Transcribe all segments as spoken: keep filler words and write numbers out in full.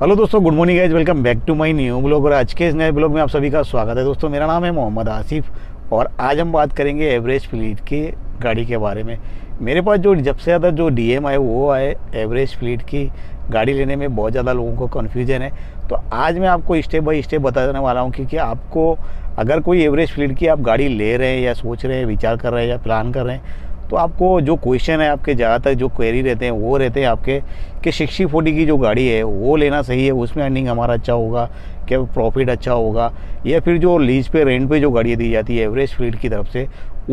Hello दोस्तों, good morning guys, welcome back to my new blog. और आज के इस नए ब्लॉग में आप सभी का स्वागत है। दोस्तों, मेरा नाम है मोहम्मद आसिफ और आज हम बात करेंगे एवरेस्ट फ्लीट के गाड़ी के बारे में। मेरे पास जो जब से ज़्यादा जो डीएम आए वो आए एवरेस्ट फ्लीट की गाड़ी लेने में बहुत ज़्यादा लोगों को कन्फ्यूजन है। तो आज मैं आपको स्टेप बाय स्टेप बताने वाला हूँ क्योंकि आपको अगर कोई एवरेस्ट फ्लीट की आप गाड़ी ले रहे हैं या सोच रहे हैं, विचार कर रहे हैं या प्लान कर रहे हैं, तो आपको जो क्वेश्चन है, आपके ज़्यादातर जो क्वेरी रहते हैं वो रहते हैं आपके कि सिक्सटी फोर्टी की जो गाड़ी है वो लेना सही है, उसमें अर्निंग हमारा अच्छा होगा, क्या प्रॉफिट अच्छा होगा, या फिर जो लीज पे रेंट पे जो गाड़ी दी जाती है एवरेस्ट फ्लीट की तरफ से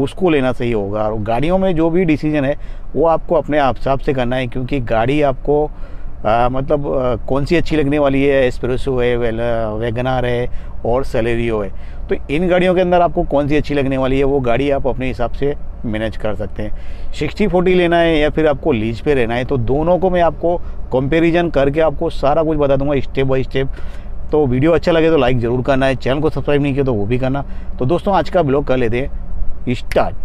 उसको लेना सही होगा। और गाड़ियों में जो भी डिसीजन है वो आपको अपने आप हिसाब से करना है क्योंकि गाड़ी आपको आ, मतलब आ, कौन सी अच्छी लगने वाली है, एस्प्रेसो है, वैगनार है और सेलेरियो है, तो इन गाड़ियों के अंदर आपको कौन सी अच्छी लगने वाली है वो गाड़ी आप अपने हिसाब से मैनेज कर सकते हैं। सिक्सटी फोर्टी लेना है या फिर आपको लीज पे रहना है, तो दोनों को मैं आपको कंपैरिजन करके आपको सारा कुछ बता दूंगा स्टेप बाय स्टेप। तो वीडियो अच्छा लगे तो लाइक ज़रूर करना है, चैनल को सब्सक्राइब नहीं किया तो वो भी करना। तो दोस्तों, आज का ब्लॉग कर लेते हैं स्टार्ट।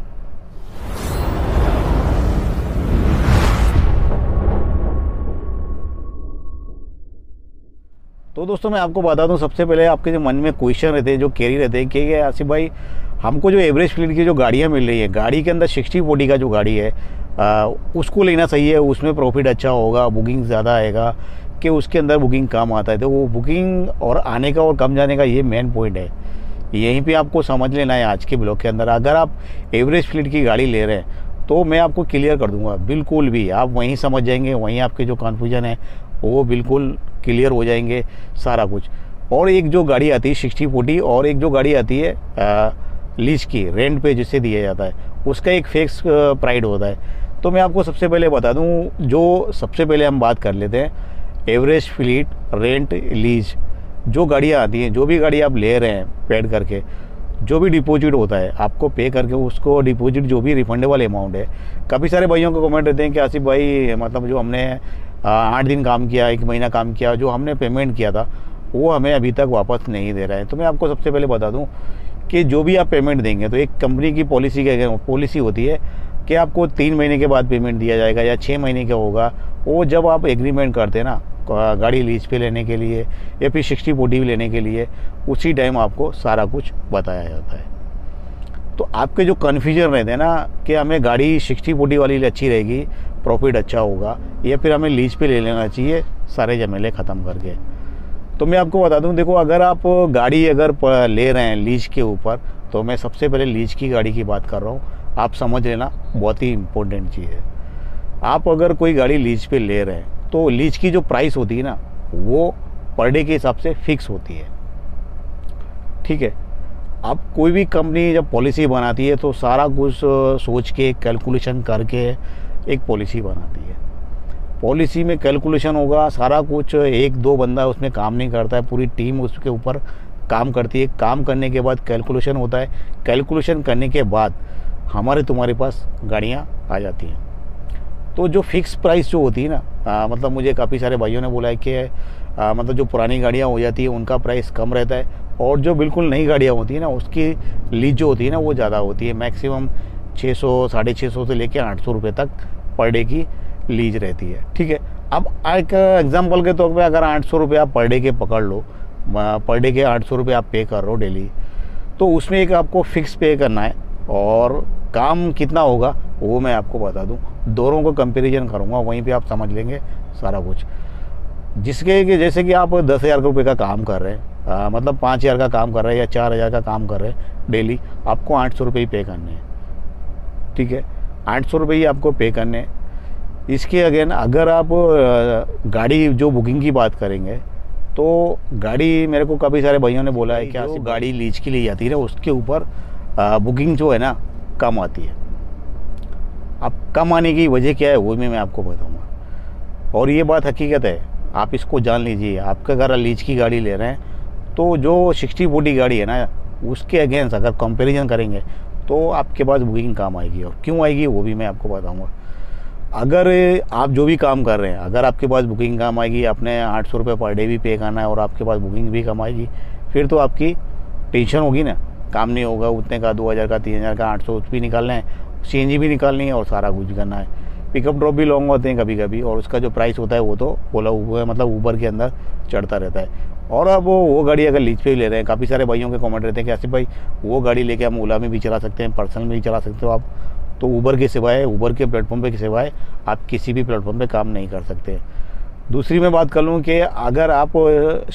तो दोस्तों, मैं आपको बता दूं, सबसे पहले आपके जो मन में क्वेश्चन रहते हैं, जो कैरी रहते हैं कि आसिफ भाई, हमको जो एवरेस्ट फ्लीट की जो गाड़ियाँ मिल रही है, गाड़ी के अंदर सिक्सटी फोर्टी का जो गाड़ी है आ, उसको लेना सही है, उसमें प्रॉफिट अच्छा होगा, बुकिंग ज़्यादा आएगा, कि उसके अंदर बुकिंग कम आता है। तो वो बुकिंग और आने का और कम जाने का ये मेन पॉइंट है, यहीं पर आपको समझ लेना है आज के ब्लॉग के अंदर। अगर आप एवरेस्ट फ्लीट की गाड़ी ले रहे हैं तो मैं आपको क्लियर कर दूंगा, बिल्कुल भी आप वहीं समझ जाएंगे, वहीं आपके जो कन्फ्यूजन है वो बिल्कुल क्लियर हो जाएंगे सारा कुछ। और एक जो गाड़ी आती है सिक्सटी फोर्टी और एक जो गाड़ी आती है आ, लीज की, रेंट पे जिसे दिया जाता है, उसका एक फिक्स प्राइस होता है। तो मैं आपको सबसे पहले बता दूं, जो सबसे पहले हम बात कर लेते हैं एवरेस्ट फ्लीट रेंट लीज, जो गाड़ियाँ आती हैं, जो भी गाड़ी आप ले रहे हैं पेड करके, जो भी डिपॉजिट होता है आपको पे करके उसको डिपॉजिट, जो भी रिफंडेबल अमाउंट है। काफ़ी सारे भाइयों के कमेंट रहते हैं कि आसिफ भाई, मतलब जो हमने आठ दिन काम किया, एक महीना काम किया, जो हमने पेमेंट किया था वो हमें अभी तक वापस नहीं दे रहा है। तो मैं आपको सबसे पहले बता दूं कि जो भी आप पेमेंट देंगे तो एक कंपनी की पॉलिसी के पॉलिसी होती है कि आपको तीन महीने के बाद पेमेंट दिया जाएगा या छः महीने का होगा। वो जब आप एग्रीमेंट करते हैं ना गाड़ी लीज पे लेने के लिए या फिर सिक्सटी फोर्टी लेने के लिए, उसी टाइम आपको सारा कुछ बताया जाता है। तो आपके जो कन्फ्यूजन रहते हैं ना कि हमें गाड़ी सिक्सटी फोर्टी वाली अच्छी रहेगी, प्रॉफिट अच्छा होगा, या फिर हमें लीज पे ले लेना चाहिए, सारे झमेले ख़त्म करके। तो मैं आपको बता दूं, देखो, अगर आप गाड़ी अगर ले रहे हैं लीज के ऊपर, तो मैं सबसे पहले लीज की गाड़ी की बात कर रहा हूँ, आप समझ लेना, बहुत ही इम्पोर्टेंट चीज़ है। आप अगर कोई गाड़ी लीज पे ले रहे हैं तो लीज की जो प्राइस होती है ना वो पर डे के हिसाब से फिक्स होती है, ठीक है। अब कोई भी कंपनी जब पॉलिसी बनाती है तो सारा कुछ सोच के कैलकुलेशन करके एक पॉलिसी बनाती है। पॉलिसी में कैलकुलेशन होगा सारा कुछ, एक दो बंदा उसमें काम नहीं करता है, पूरी टीम उसके ऊपर काम करती है। काम करने के बाद कैलकुलेशन होता है, कैलकुलेशन करने के बाद हमारे तुम्हारे पास गाड़ियाँ आ जाती हैं। तो जो फिक्स प्राइस जो होती है ना आ, मतलब मुझे काफ़ी सारे भाइयों ने बोला है कि आ, मतलब जो पुरानी गाड़ियाँ हो जाती है उनका प्राइस कम रहता है और जो बिल्कुल नई गाड़ियाँ होती है ना उसकी लीज जो होती है ना वो ज़्यादा होती है। मैक्सिमम छः सौ साढ़े छः सौ से लेके आठ सौ रुपये तक पर डे की लीज रहती है, ठीक है। अब एक एग्जांपल के तौर पे अगर आठ सौ रुपये आप पर डे के पकड़ लो, पर डे के आठ सौ रुपये आप पे कर रहे हो डेली, तो उसमें एक आपको फिक्स पे करना है और काम कितना होगा वो मैं आपको बता दूं। दोनों को कंपैरिजन करूँगा, वहीं पे आप समझ लेंगे सारा कुछ। जिसके कि जैसे कि आप दस हज़ार रुपये का काम कर रहे हैं, आ, मतलब पाँच हज़ार का काम कर रहे हैं या चार हज़ार का काम कर रहे हैं डेली, आपको आठ सौ रुपये ही पे करने हैं, ठीक है। आठ सौ रुपये ही आपको पे करने हैं। इसके अगेन अगर आप गाड़ी जो बुकिंग की बात करेंगे तो गाड़ी, मेरे को काफ़ी सारे भाइयों ने बोला है कि आसिफ, गाड़ी लीज की ली जाती है ना उसके ऊपर बुकिंग जो है ना कम आती है। अब कम आने की वजह क्या है वो भी मैं आपको बताऊंगा और ये बात हकीकत है, आप इसको जान लीजिए। आपका अगर लीज की गाड़ी ले रहे हैं तो जो सिक्सटी फोर्टी गाड़ी है ना उसके अगेंस्ट अगर कंपेरिजन करेंगे तो आपके पास बुकिंग कम आएगी, और क्यों आएगी वो भी मैं आपको बताऊँगा। अगर आप जो भी काम कर रहे हैं, अगर आपके पास बुकिंग कम आएगी, आपने आठ सौ रुपये पर डे भी पे करना है और आपके पास बुकिंग भी कम आएगी, फिर तो आपकी टेंशन होगी ना, काम नहीं होगा, उतने का दो हज़ार का तीन हज़ार का आठ सौ भी निकालना है, सी एन जी भी निकालनी है और सारा कुछ करना है। पिकअप ड्रॉप भी लॉन्ग होते हैं कभी कभी, और उसका जो प्राइस होता है वो तो ओला ऊबर मतलब ऊबर के अंदर चढ़ता रहता है। और अब वो वो गाड़ी अगर लीज पे ले रहे हैं, काफ़ी सारे भाइयों के कमेंट रहते हैं कि आसिफ भाई वो गाड़ी लेके हम ओला में भी चला सकते हैं, पर्सनल में भी चला सकते हो आप, तो ऊबर के सिवाय ऊबर के प्लेटफॉर्म पे के सिवाय आप किसी भी प्लेटफॉर्म पे काम नहीं कर सकते। दूसरी मैं बात कर लूँ कि अगर आप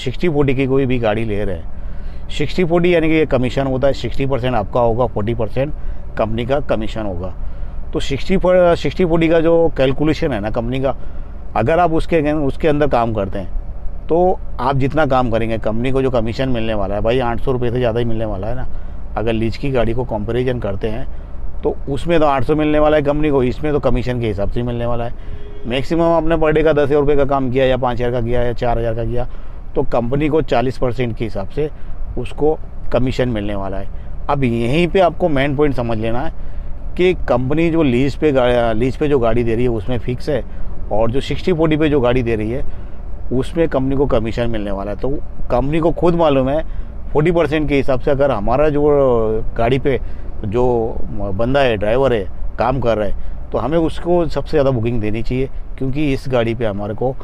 सिक्सटी फोर्टी की कोई भी गाड़ी ले रहे हैं, सिक्सटी फोर्टी यानी कि ये कमीशन होता है, सिक्सटी परसेंट आपका होगा, फोर्टी परसेंट कंपनी का कमीशन होगा। तो सिक्सटी पर सिक्सटी फोर्टी का जो कैलकुलेशन है ना कंपनी का, अगर आप उसके उसके अंदर काम करते हैं तो आप जितना काम करेंगे कंपनी को जो कमीशन मिलने वाला है भाई आठ सौ रुपये से ज़्यादा ही मिलने वाला है ना। अगर लीज की गाड़ी को कंपेरिजन करते हैं तो उसमें तो आठ सौ मिलने वाला है कंपनी को, इसमें तो कमीशन के हिसाब से मिलने वाला है। मैक्सिमम आपने पर डे का दस हज़ार रुपये का काम किया या पाँच हज़ार का किया या चार हज़ार का किया तो कंपनी को चालीस परसेंट के हिसाब से उसको कमीशन मिलने वाला है। अब यहीं पर आपको मेन पॉइंट समझ लेना है कि कंपनी जो लीज पे लीज पे जो गाड़ी दे रही है उसमें फ़िक्स है, और जो सिक्सटी फोर्टी पे जो गाड़ी दे रही है उसमें कंपनी को कमीशन मिलने वाला है। तो कंपनी को खुद मालूम है फोर्टी परसेंट के हिसाब से अगर हमारा जो गाड़ी पे जो बंदा है, ड्राइवर है, काम कर रहा है तो हमें उसको सबसे ज़्यादा बुकिंग देनी चाहिए, क्योंकि इस गाड़ी पे हमारे को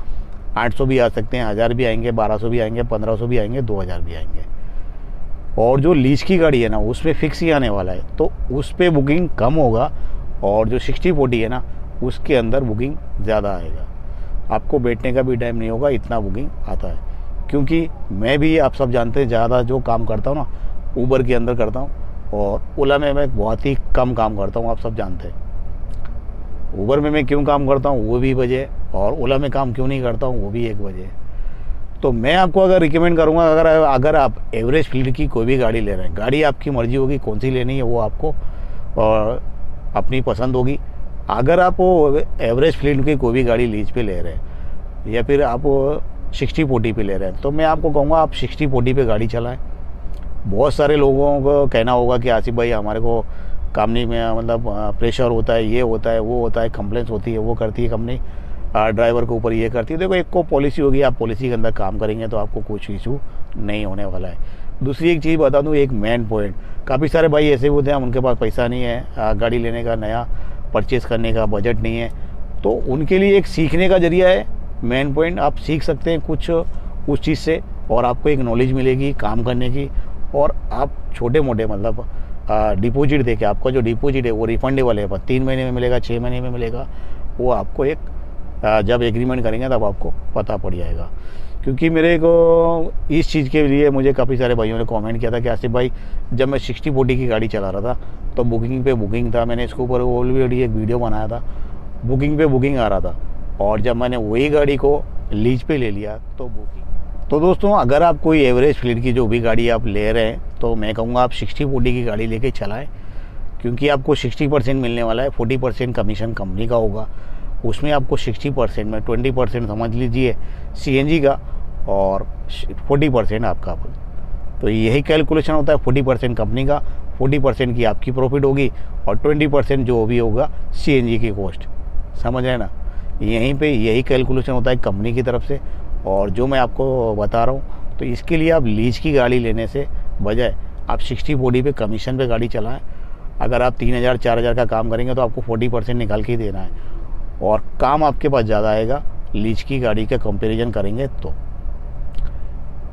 आठ सौ भी आ सकते हैं, हज़ार भी आएंगे, बारह सौ भी आएंगे, पंद्रह सौ भी आएंगे, दो हज़ार भी आएंगे। और जो लीज की गाड़ी है ना उसमें फ़िक्स ही आने वाला है, तो उस पर बुकिंग कम होगा, और जो सिक्सटी फोर्टी है ना उसके अंदर बुकिंग ज़्यादा आएगा। आपको बैठने का भी टाइम नहीं होगा, इतना बुकिंग आता है। क्योंकि मैं भी, आप सब जानते हैं, ज़्यादा जो काम करता हूँ ना ऊबर के अंदर करता हूँ, और ओला में मैं बहुत ही कम काम करता हूँ, आप सब जानते हैं। ऊबर में मैं क्यों काम करता हूँ वो भी वजह, और ओला में काम क्यों नहीं करता हूँ वो भी एक वजह। तो मैं आपको अगर रिकमेंड करूँगा, अगर अगर आप एवरेस्ट फ्लीट की कोई भी गाड़ी ले रहे हैं, गाड़ी आपकी मर्जी होगी कौन सी लेनी है वो आपको और अपनी पसंद होगी। अगर आप एवरेस्ट फ्लीट की कोई भी गाड़ी लीज पे ले रहे हैं या फिर आप सिक्सटी फोर्टी पे ले रहे हैं तो मैं आपको कहूँगा आप सिक्सटी फोर्टी पे गाड़ी चलाएं। बहुत सारे लोगों को कहना होगा कि आसिफ भाई हमारे को कंपनी में मतलब प्रेशर होता है, ये होता है, वो होता है, कंप्लेंट्स होती है, वो करती है कंपनी ड्राइवर के ऊपर, ये करती है। देखो, एक को पॉलिसी होगी, आप पॉलिसी के अंदर काम करेंगे तो आपको कुछ इशू नहीं होने वाला है। दूसरी एक चीज़ बता दूँ, एक मेन पॉइंट, काफ़ी सारे भाई ऐसे होते हैं उनके पास पैसा नहीं है गाड़ी लेने का, नया परचेज़ करने का बजट नहीं है, तो उनके लिए एक सीखने का जरिया है। मेन पॉइंट, आप सीख सकते हैं कुछ उस चीज़ से और आपको एक नॉलेज मिलेगी काम करने की, और आप छोटे मोटे मतलब डिपॉजिट देके, आपका जो डिपॉजिट है वो रिफंडेबल है, तीन महीने में मिलेगा, छः महीने में मिलेगा, वो आपको एक आ, जब एग्रीमेंट करेंगे तब आपको पता पड़ जाएगा। क्योंकि मेरे को इस चीज़ के लिए मुझे काफ़ी सारे भाइयों ने कमेंट किया था कि आसिफ भाई जब मैं सिक्सटी फोर्टी की गाड़ी चला रहा था तो बुकिंग पे बुकिंग था, मैंने इसके ऊपर ऑलरेडी एक वीडियो बनाया था, बुकिंग पे बुकिंग आ रहा था, और जब मैंने वही गाड़ी को लीज पे ले लिया तो बुकिंग। तो दोस्तों, अगर आप कोई एवरेज फ्लीट की जो भी गाड़ी आप ले रहे हैं तो मैं कहूँगा आप सिक्सटी फोर्टी की गाड़ी ले कर चलाएँ, क्योंकि आपको सिक्सटी परसेंट मिलने वाला है, फोर्टी परसेंट कमीशन कंपनी का होगा, उसमें आपको सिक्सटी परसेंट में ट्वेंटी परसेंट समझ लीजिए सीएनजी का और फोर्टी परसेंट आपका। तो यही कैलकुलेशन होता है, फोर्टी परसेंट कंपनी का, फोर्टी परसेंट की आपकी प्रॉफिट होगी और ट्वेंटी परसेंट जो भी होगा सीएनजी की कॉस्ट, समझ रहे ना। यहीं पे यही कैलकुलेशन होता है कंपनी की तरफ से, और जो मैं आपको बता रहा हूँ तो इसके लिए आप लीज की गाड़ी लेने से बजाय आप सिक्सटी फोर्टी पे कमीशन पे गाड़ी चलाएं। अगर आप तीन हज़ार चार हज़ार का काम करेंगे तो आपको फोर्टी परसेंट निकाल के ही देना है, और काम आपके पास ज़्यादा आएगा लीज की गाड़ी का कंपैरिजन करेंगे तो।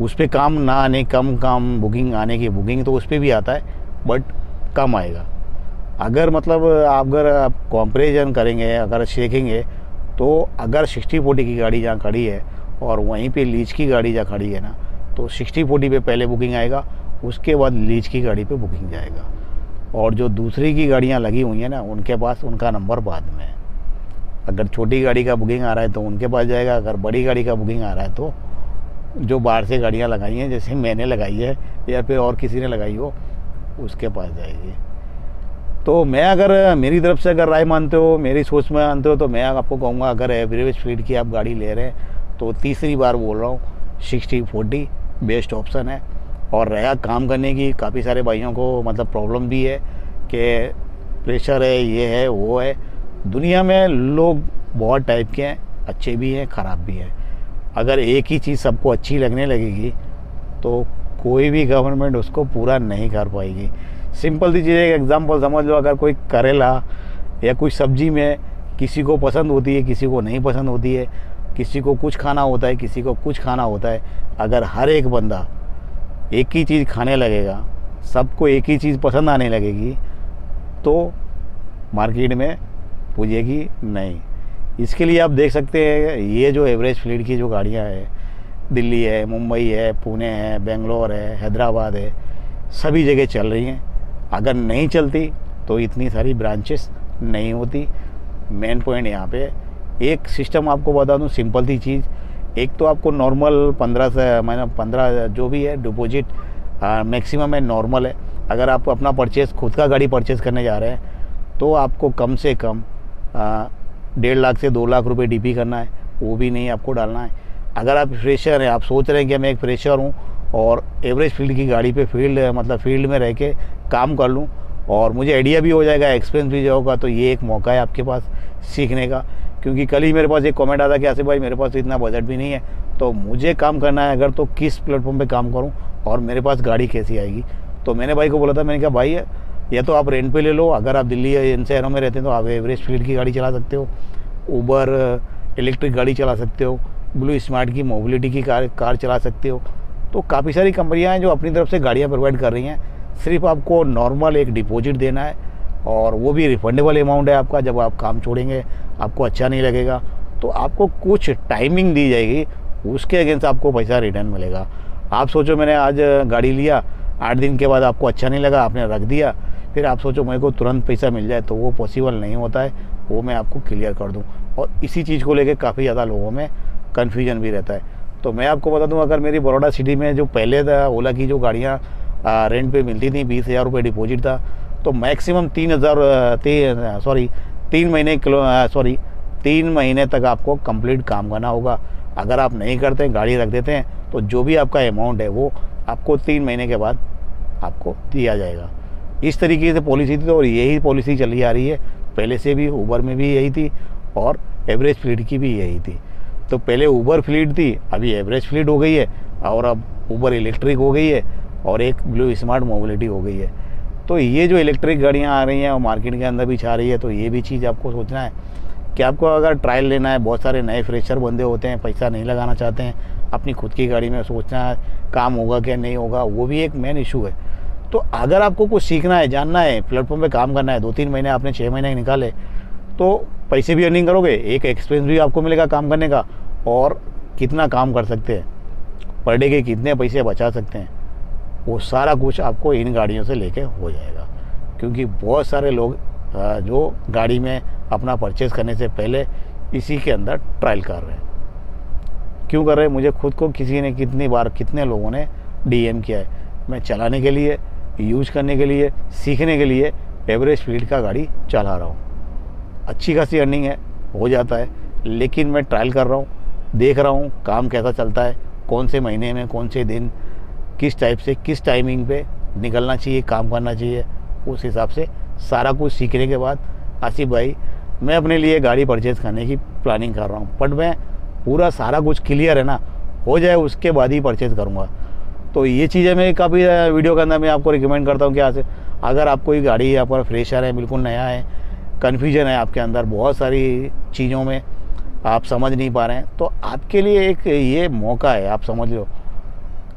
उस पर काम ना आने, कम काम बुकिंग आने की, बुकिंग तो उस पर भी आता है बट कम आएगा। अगर मतलब आप अगर आप कंपैरिजन करेंगे, अगर देखेंगे तो अगर सिक्सटी फोर्टी की गाड़ी जहाँ खड़ी है और वहीं पे लीज की गाड़ी जहाँ खड़ी है ना, तो सिक्सटी फोर्टी पे पहले बुकिंग आएगा, उसके बाद लीज की गाड़ी पर बुकिंग जाएगा, और जो दूसरी की गाड़ियाँ लगी हुई हैं ना उनके पास उनका नंबर बाद में है। अगर छोटी गाड़ी का बुकिंग आ रहा है तो उनके पास जाएगा, अगर बड़ी गाड़ी का बुकिंग आ रहा है तो जो बाहर से गाड़ियाँ लगाई हैं, जैसे मैंने लगाई है या फिर और किसी ने लगाई हो, उसके पास जाएगी। तो मैं, अगर मेरी तरफ से अगर राय मानते हो, मेरी सोच में मानते हो, तो मैं आपको कहूँगा अगर एवरेज फ्लीट की आप गाड़ी ले रहे हैं तो तीसरी बार बोल रहा हूँ सिक्सटी फोर्टी बेस्ट ऑप्शन है। और रहा काम करने की, काफ़ी सारे भाइयों को मतलब प्रॉब्लम भी है कि प्रेशर है, ये है, वो है। दुनिया में लोग बहुत टाइप के हैं, अच्छे भी हैं, ख़राब भी हैं। अगर एक ही चीज़ सबको अच्छी लगने लगेगी तो कोई भी गवर्नमेंट उसको पूरा नहीं कर पाएगी। सिंपल सी चीज़, एक एग्ज़ाम्पल समझ लो, अगर कोई करेला या कोई सब्जी में किसी को पसंद होती है, किसी को नहीं पसंद होती है, किसी को कुछ खाना होता है, किसी को कुछ खाना होता है। अगर हर एक बंदा एक ही चीज़ खाने लगेगा, सबको एक ही चीज़ पसंद आने लगेगी, तो मार्केट में पूजेगी नहीं। इसके लिए आप देख सकते हैं ये जो एवरेस्ट फ्लीट की जो गाड़ियां हैं, दिल्ली है, मुंबई है, पुणे है, बेंगलोर है, हैदराबाद है, सभी जगह चल रही हैं। अगर नहीं चलती तो इतनी सारी ब्रांचेस नहीं होती। मेन पॉइंट यहाँ पे एक सिस्टम आपको बता दूँ, सिंपल सी चीज़। एक तो आपको नॉर्मल पंद्रह से मैंने पंद्रह जो भी है डिपोजिट मैक्सिमम है, नॉर्मल है। अगर आप अपना परचेज़ खुद का गाड़ी परचेज़ करने जा रहे हैं तो आपको कम से कम डेढ़ लाख से दो लाख रुपए डीपी करना है, वो भी नहीं आपको डालना है। अगर आप फ्रेशर हैं, आप सोच रहे हैं कि मैं एक फ्रेशर हूँ और एवरेस्ट फील्ड की गाड़ी पे फील्ड मतलब फील्ड में रह के काम कर लूँ और मुझे आइडिया भी हो जाएगा, एक्सपीरियंस भी होगा, तो ये एक मौका है आपके पास सीखने का। क्योंकि कल ही मेरे पास एक कॉमेंट आता कि आसिफ भाई मेरे पास इतना बजट भी नहीं है, तो मुझे काम करना है अगर तो किस प्लेटफॉर्म पर काम करूँ और मेरे पास गाड़ी कैसी आएगी। तो मैंने भाई को बोला था, मैंने कहा भाई या तो आप रेंट पे ले लो, अगर आप दिल्ली या इन शहरों में रहते हैं तो आप एवरेस्ट फील्ड की गाड़ी चला सकते हो, ऊबर इलेक्ट्रिक गाड़ी चला सकते हो, ब्लू स्मार्ट की मोबिलिटी की कार कार चला सकते हो। तो काफ़ी सारी कंपनियां हैं जो अपनी तरफ से गाड़ियां प्रोवाइड कर रही हैं। सिर्फ आपको नॉर्मल एक डिपॉजिट देना है और वो भी रिफंडेबल अमाउंट है आपका। जब आप काम छोड़ेंगे आपको अच्छा नहीं लगेगा तो आपको कुछ टाइमिंग दी जाएगी, उसके अगेंस्ट आपको पैसा रिटर्न मिलेगा। आप सोचो मैंने आज गाड़ी लिया, आठ दिन के बाद आपको अच्छा नहीं लगा, आपने रख दिया, फिर आप सोचो मेरे को तुरंत पैसा मिल जाए, तो वो पॉसिबल नहीं होता है। वो मैं आपको क्लियर कर दूं। और इसी चीज़ को लेके काफ़ी ज़्यादा लोगों में कन्फ्यूजन भी रहता है। तो मैं आपको बता दूं, अगर मेरी बड़ौदा सिटी में जो पहले था ओला की जो गाड़ियाँ रेंट पे मिलती थी, बीस हज़ार रुपये डिपोजिट था, तो मैक्सिमम तीन हज़ार सॉरी तीन महीने किलो सॉरी तीन महीने तक आपको कंप्लीट काम करना होगा। अगर आप नहीं करते, गाड़ी रख देते हैं, तो जो भी आपका अमाउंट है वो आपको तीन महीने के बाद आपको दिया जाएगा। इस तरीके से पॉलिसी थी और यही पॉलिसी चली आ रही है। पहले से भी ऊबर में भी यही थी और एवरेस्ट फ्लीट की भी यही थी। तो पहले ऊबर फ्लीट थी, अभी एवरेस्ट फ्लीट हो गई है और अब ऊबर इलेक्ट्रिक हो गई है और एक ब्लू स्मार्ट मोबिलिटी हो गई है। तो ये जो इलेक्ट्रिक गाड़ियाँ आ रही हैं और मार्केट के अंदर भी छा रही है, तो ये भी चीज़ आपको सोचना है कि आपको अगर ट्रायल लेना है। बहुत सारे नए फ्रेशर बंदे होते हैं, पैसा नहीं लगाना चाहते हैं, अपनी खुद की गाड़ी में सोचना है काम होगा क्या नहीं होगा, वो भी एक मेन इशू है। तो अगर आपको कुछ सीखना है, जानना है, प्लेटफॉर्म पे काम करना है, दो तीन महीने आपने छः महीने निकाले तो पैसे भी अर्निंग करोगे, एक एक्सपीरियंस भी आपको मिलेगा काम करने का, और कितना काम कर सकते हैं, पर डे के कितने पैसे बचा सकते हैं, वो सारा कुछ आपको इन गाड़ियों से लेके हो जाएगा। क्योंकि बहुत सारे लोग जो गाड़ी में अपना परचेज़ करने से पहले इसी के अंदर ट्रायल कर रहे हैं। क्यों कर रहे हैं, मुझे खुद को किसी ने कितनी बार कितने लोगों ने डी एम किया है। मैं चलाने के लिए, यूज करने के लिए, सीखने के लिए एवरेस्ट फ्लीट का गाड़ी चला रहा हूँ, अच्छी खासी अर्निंग है, हो जाता है, लेकिन मैं ट्रायल कर रहा हूँ, देख रहा हूँ काम कैसा चलता है, कौन से महीने में, कौन से दिन, किस टाइप से, किस टाइमिंग पे निकलना चाहिए, काम करना चाहिए। उस हिसाब से सारा कुछ सीखने के बाद आसिफ भाई मैं अपने लिए गाड़ी परचेज़ करने की प्लानिंग कर रहा हूँ, बट मैं पूरा सारा कुछ क्लियर है ना हो जाए उसके बाद ही परचेज़ करूँगा। तो ये चीज़ें मैं काफ़ी वीडियो के अंदर मैं आपको रिकमेंड करता हूँ कि आज अगर आपको ये गाड़ी यहाँ पर फ्रेशर है, बिल्कुल नया है, कन्फ्यूजन है आपके अंदर, बहुत सारी चीज़ों में आप समझ नहीं पा रहे हैं, तो आपके लिए एक ये मौका है। आप समझ लो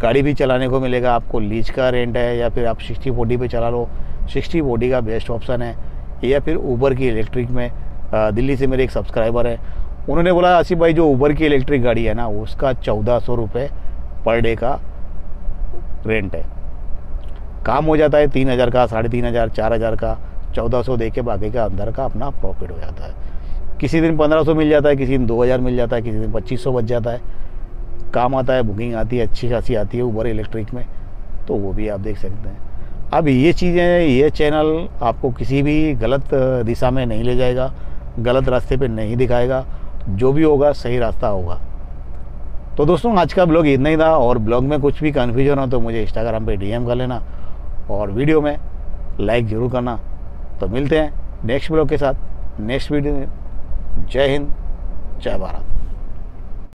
गाड़ी भी चलाने को मिलेगा, आपको लीज का रेंट है या फिर आप सिक्सटी फोर्टी पे चला लो, सिक्सटी फोर्टी का बेस्ट ऑप्शन है, या फिर ऊबर की इलेक्ट्रिक में। दिल्ली से मेरे एक सब्सक्राइबर है, उन्होंने बोला आसिफ भाई जो ऊबर की इलेक्ट्रिक गाड़ी है ना उसका चौदह सौ रुपये पर डे का रेंट है, काम हो जाता है तीन हज़ार का, साढ़े तीन हज़ार, चार हज़ार का, चौदह सौ दे के बाकी का अंदर का अपना प्रॉफिट हो जाता है। किसी दिन पंद्रह सौ मिल जाता है, किसी दिन दो हज़ार मिल जाता है, किसी दिन पच्चीस सौ बच जाता है, काम आता है, बुकिंग आती है, अच्छी खासी आती है ऊबर इलेक्ट्रिक में, तो वो भी आप देख सकते हैं। अब ये चीज़ें, ये चैनल आपको किसी भी गलत दिशा में नहीं ले जाएगा, गलत रास्ते पर नहीं दिखाएगा, जो भी होगा सही रास्ता होगा। तो दोस्तों आज का ब्लॉग इतना ही था, और ब्लॉग में कुछ भी कन्फ्यूजन हो तो मुझे इंस्टाग्राम पे डीएम कर लेना और वीडियो में लाइक ज़रूर करना। तो मिलते हैं नेक्स्ट ब्लॉग के साथ, नेक्स्ट वीडियो में। जय हिंद, जय भारत।